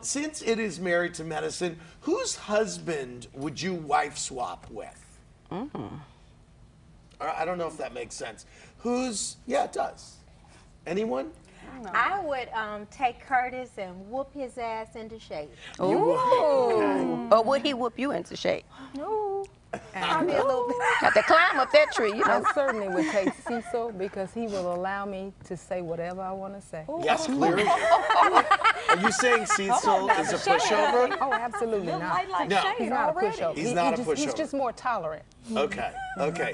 Since it is Married to Medicine, whose husband would you wife swap with? I don't know if that makes sense. Who's, yeah, it does. Anyone? I would take Curtis and whoop his ass into shape. Ooh. Okay. Or would he whoop you into shape? No. I'll be a little bit. Have to climb up that tree, you know. I certainly would take Cecil because he will allow me to say whatever I want to say. Ooh. Yes, clearly. Are you saying Cecil is a pushover? Oh, absolutely not. No, he's not a pushover. He's not a pushover. He's just more tolerant. Okay, okay.